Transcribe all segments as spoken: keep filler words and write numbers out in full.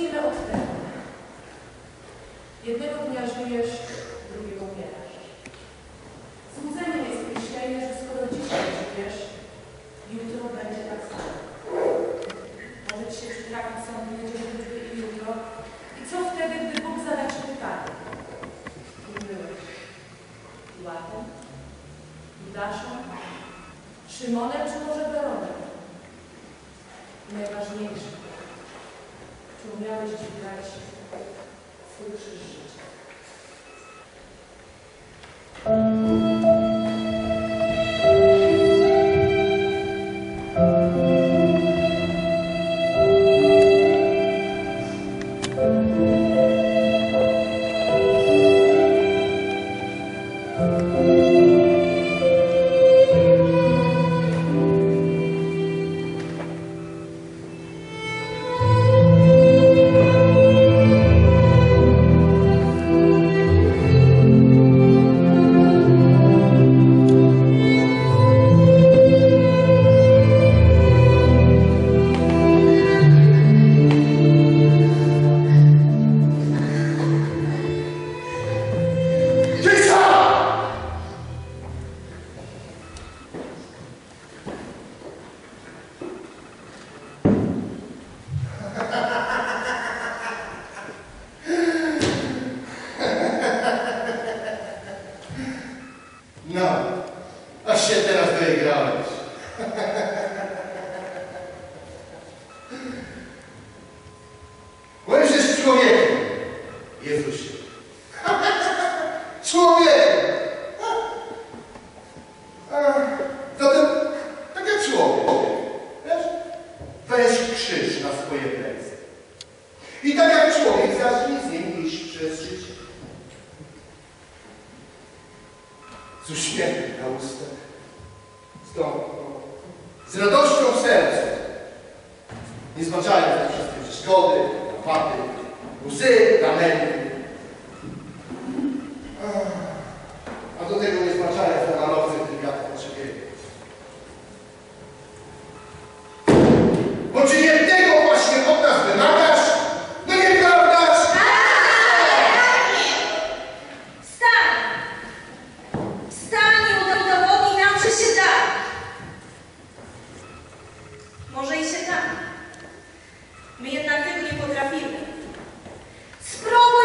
zacznijmy od tego. Jednego dnia żyjesz, drugiego umierasz. Złudzeniem jest myślenie, że skoro dzisiaj żyjesz, jutro będzie tak samo. Może ci się przytrafi sąd, będziesz jutro i jutro. I co wtedy, gdy Bóg zada ci pytanie? Kim byłeś? Piłatem? Judaszem? Szymonem, czy może Doronem? Najważniejsze. Czy umiałeś dźwigać swój krzyż życia? Z uśmiechem na ustach, z tą, z radością w sercu, nie zbaczając na wszystkie przeszkody, napady, łzy, rameny. A do tego nie zbaczając na malowce, który ja to potrzebuję. Bo czy nie tego właśnie od nas wymagasz? No nieprawdaż? My jednak tego nie potrafimy. Spróbuj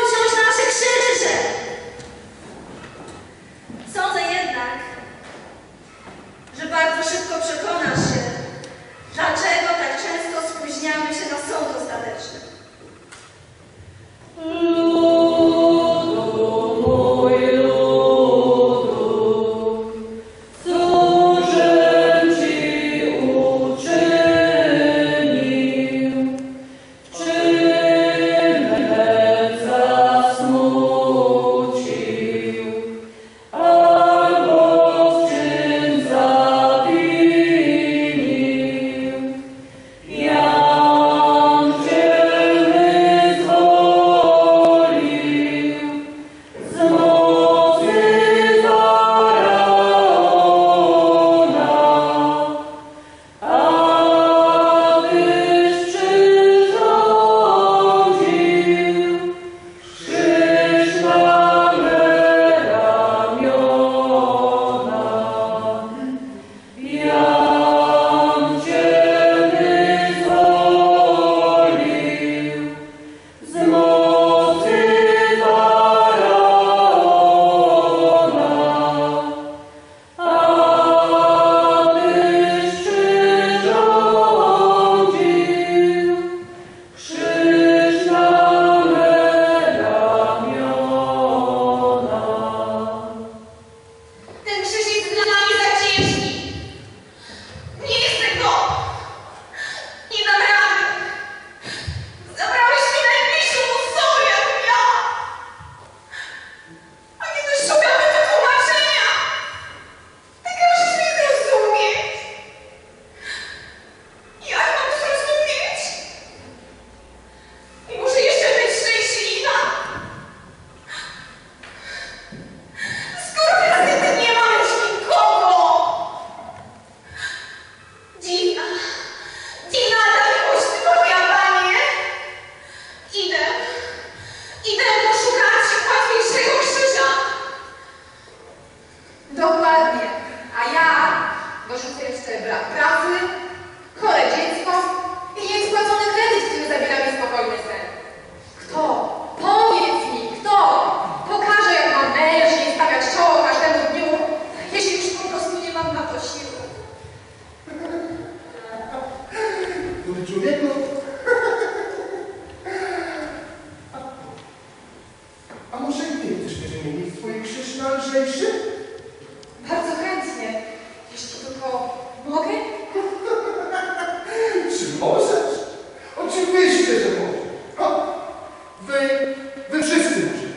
której wy wszyscy możecie.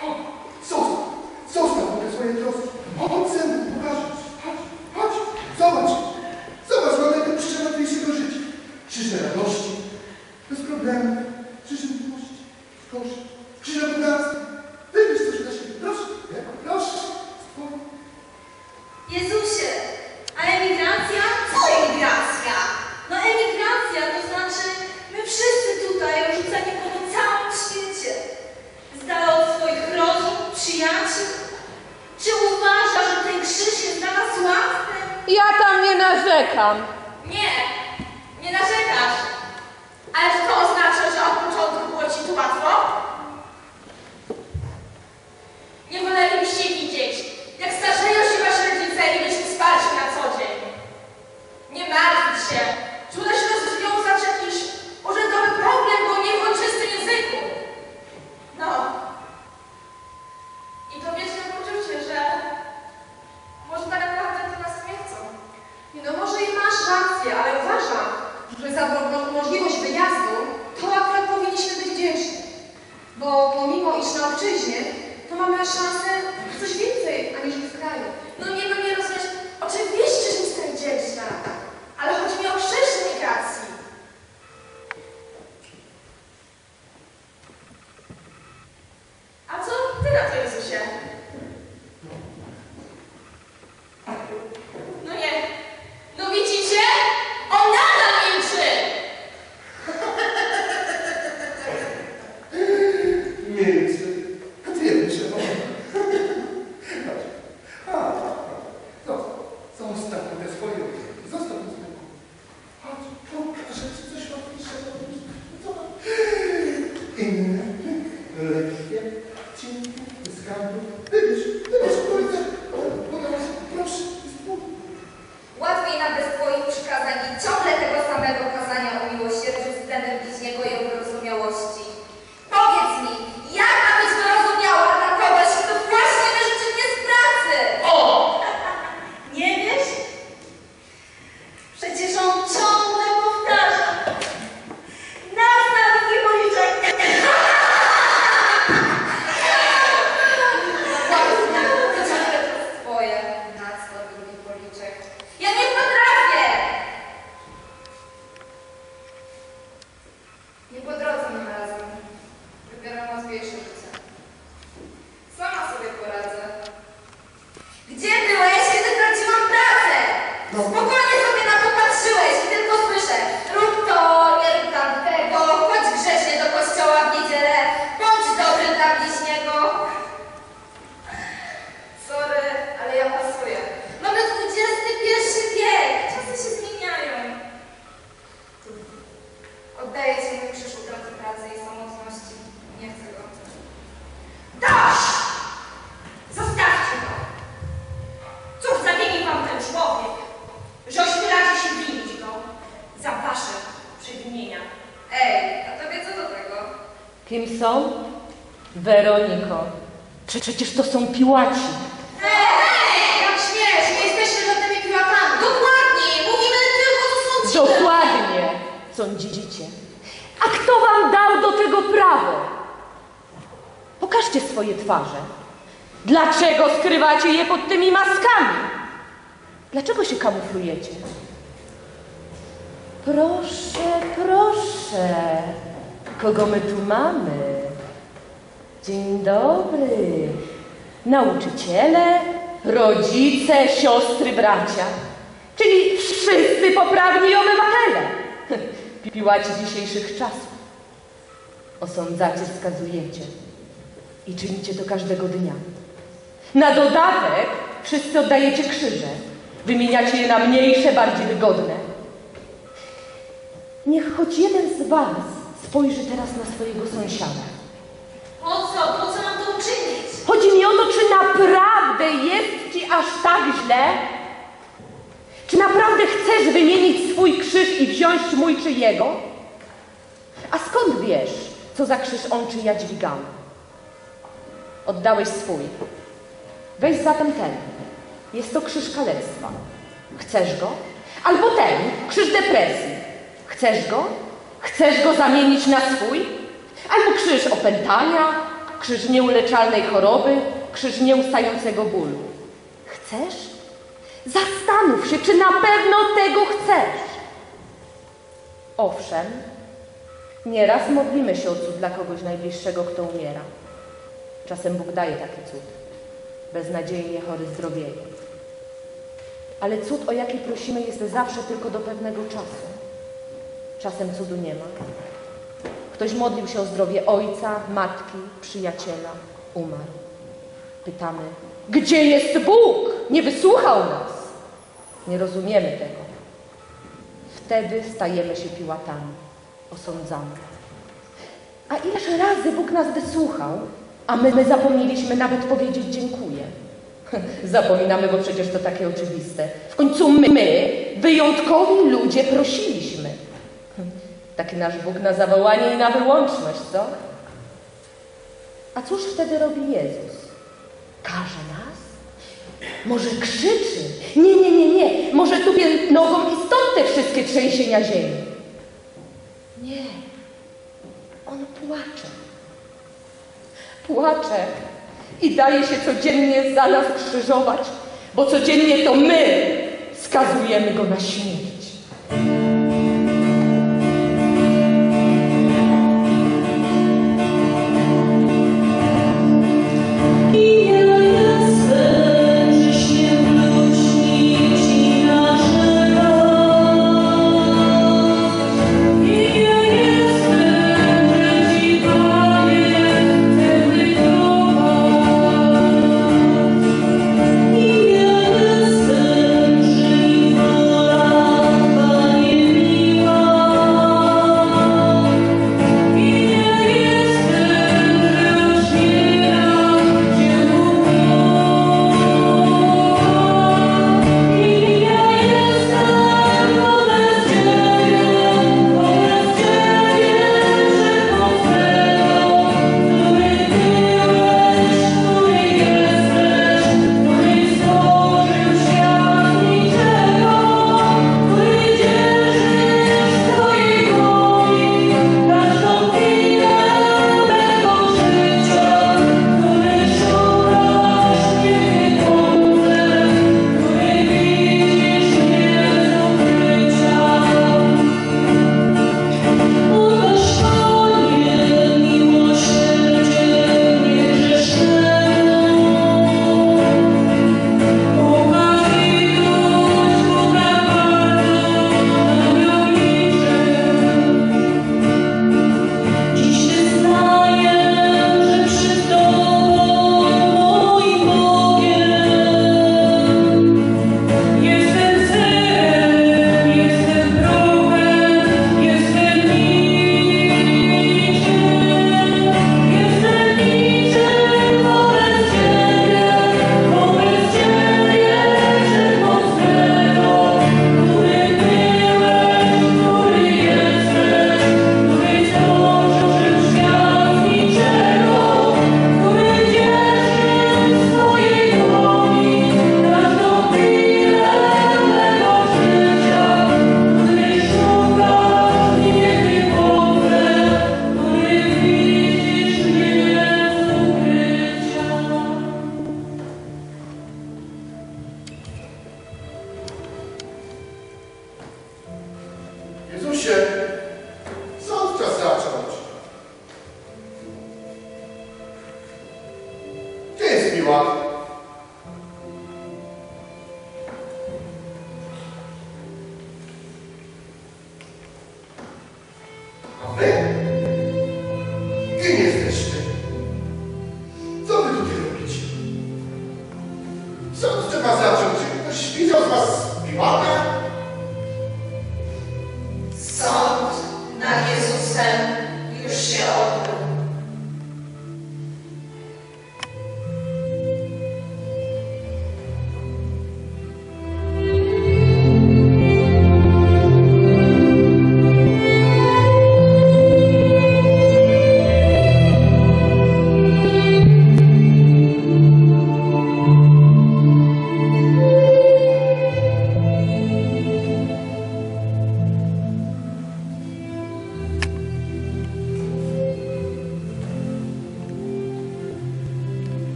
Chodź, zostaw, zostaw te swoje troski. Chodź, synu, Łukaszu, chodź, chodź, zobacz, zobacz, na tego krzyża najpiękniejszego życia. Krzyża radości, bez problemu, krzyża miłości, w koszy, krzyża bogactwa. Wybierz coś dla siebie, proszę, proszę, spokojnie. Jezusie, a emigracja? Co emigracja? No emigracja to znaczy my wszyscy tutaj rzuceni po całym świecie. Z dala od swoich rodzin, przyjaciół. Czy uważa, że ten krzyż jest dla nas łatwy? Ja tam nie narzekam. Nie, nie narzekasz. Ale czy to oznacza, że od początku było ci tu łatwo? Nie wolelibyście widzieć, jak starzeją się wasi rodzice i byście wsparci na co dzień. Nie martw się, czy uda się rozwiązać jakiś urzędowy problem, bo nie w ojczystym języku. No. I to wieczne poczucie, że może tak naprawdę to nas nie chcą. Nie no, może i masz rację, ale uważam, że za możliwość wyjazdu to akurat powinniśmy być wdzięczni. Bo pomimo iż na obczyźnie, to mamy szansę coś więcej, aniżeli w kraju. No nie mam nie rozumieć, oczywiście, że jestem wdzięczna, ale chodzi mi o krzyż migracji. A co ty na to, Jezusie? No nie. No widzicie? On nadal milczy! Milczy. Weroniko, przecież to są piłaci. Ej, jak śmiesz, nie jesteśmy żadnymi piłatami. Dokładnie, mówimy tylko, co sądzicie. Dokładnie, sądzicie. A kto wam dał do tego prawo? Pokażcie swoje twarze. Dlaczego skrywacie je pod tymi maskami? Dlaczego się kamuflujecie? Proszę, proszę, kogo my tu mamy? Dzień dobry, nauczyciele, rodzice, siostry, bracia, czyli wszyscy poprawni obywatele, piłaci dzisiejszych czasów. Osądzacie, skazujecie i czynicie to każdego dnia. Na dodatek wszyscy oddajecie krzyże, wymieniacie je na mniejsze, bardziej wygodne. Niech choć jeden z was spojrzy teraz na swojego sąsiada. O co? Po co mam to uczynić? Chodzi mi o to, czy naprawdę jest ci aż tak źle? Czy naprawdę chcesz wymienić swój krzyż i wziąć mój czy jego? A skąd wiesz, co za krzyż on czy ja dźwigam? Oddałeś swój. Weź zatem ten. Jest to krzyż kalectwa. Chcesz go? Albo ten, krzyż depresji. Chcesz go? Chcesz go zamienić na swój? Albo krzyż opętania, krzyż nieuleczalnej choroby, krzyż nieustającego bólu. Chcesz? Zastanów się, czy na pewno tego chcesz. Owszem, nieraz modlimy się o cud dla kogoś najbliższego, kto umiera. Czasem Bóg daje taki cud. Beznadziejnie chory zdrowienie. Ale cud, o jaki prosimy, jest zawsze tylko do pewnego czasu. Czasem cudu nie ma. Ktoś modlił się o zdrowie ojca, matki, przyjaciela. Umarł. Pytamy, gdzie jest Bóg? Nie wysłuchał nas. Nie rozumiemy tego. Wtedy stajemy się piłatami, osądzamy. A ileż razy Bóg nas wysłuchał, a my, my zapomnieliśmy nawet powiedzieć dziękuję. Zapominamy, bo przecież to takie oczywiste. W końcu my, my wyjątkowi ludzie, prosiliśmy. Taki nasz Bóg na zawołanie i na wyłączność, co? A cóż wtedy robi Jezus? Każe nas? Może krzyczy? Nie, nie, nie, nie. Może tupie nogą i stąd te wszystkie trzęsienia ziemi. Nie. On płacze. Płacze i daje się codziennie za nas krzyżować, bo codziennie to my skazujemy Go na śmierć.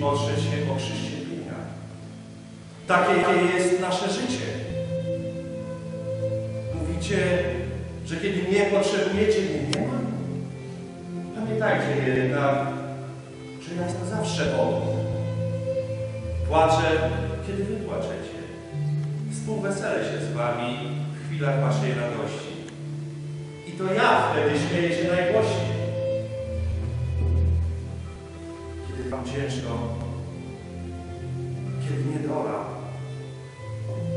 i otrzeć się ochrześcienienia. Takie jest nasze życie. Mówicie, że kiedy mnie potrzebujecie, mnie nie ma? Pamiętajcie jednak, że ja jestem zawsze obok. Płaczę, kiedy wy płaczecie. Współweselę się z wami w chwilach waszej radości. I to ja wtedy śmieję się najgłośniej. Kiedy wam ciężko, kiedy niedola,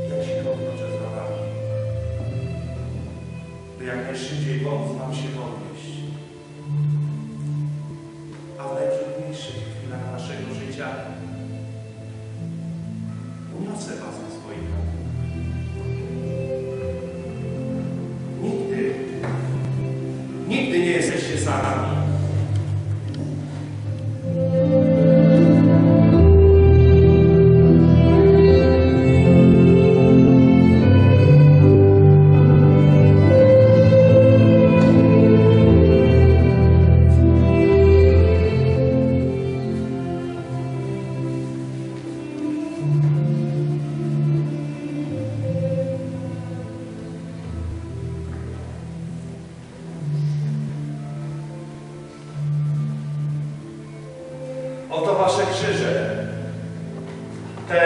ja się odnoczę za wami, by jak najszybciej pomóc wam się podnieść. A w najtrudniejszych chwilach naszego życia uniosę was na swoich ramieniu. Nigdy, nigdy nie jesteście sami. Oto wasze krzyże, te,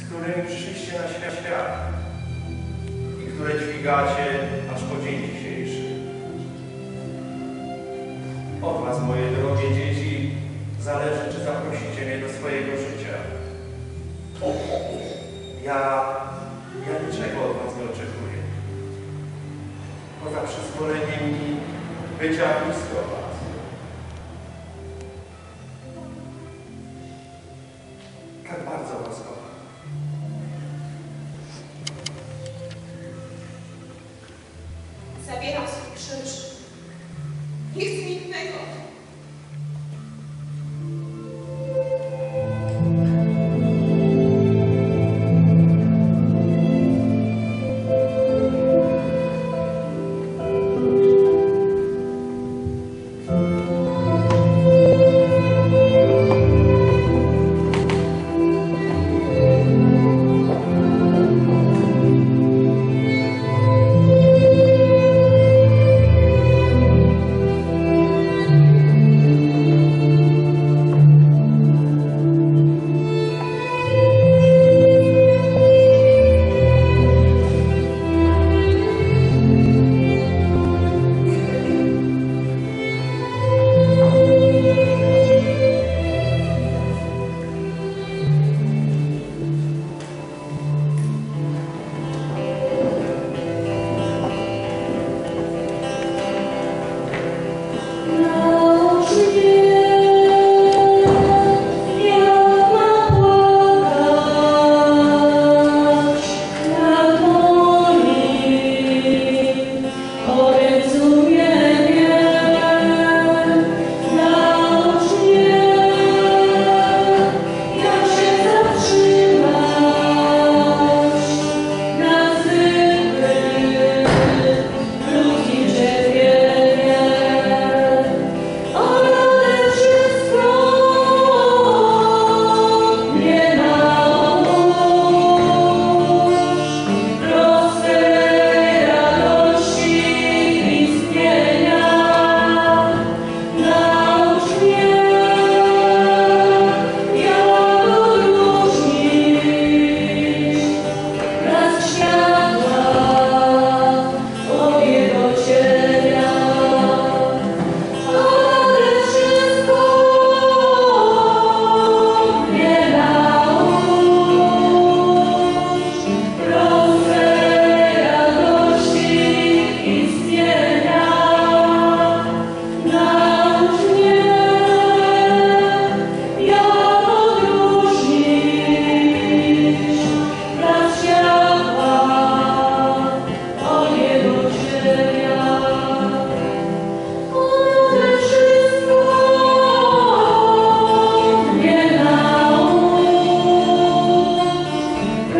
z którymi przyszliście na świat i które dźwigacie aż po dzień dzisiejszy. Od was, moje drogie dzieci, zależy, czy zaprosicie mnie do swojego życia. Ja, ja niczego od was nie oczekuję. Poza przyzwoleniem mi bycia blisko was. Tak bardzo was kocham. Zabieram swój krzyż. Nic mi innego.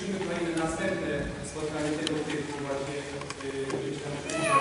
liczymy kolejne następne spotkanie tego typu właśnie, gdzieś tam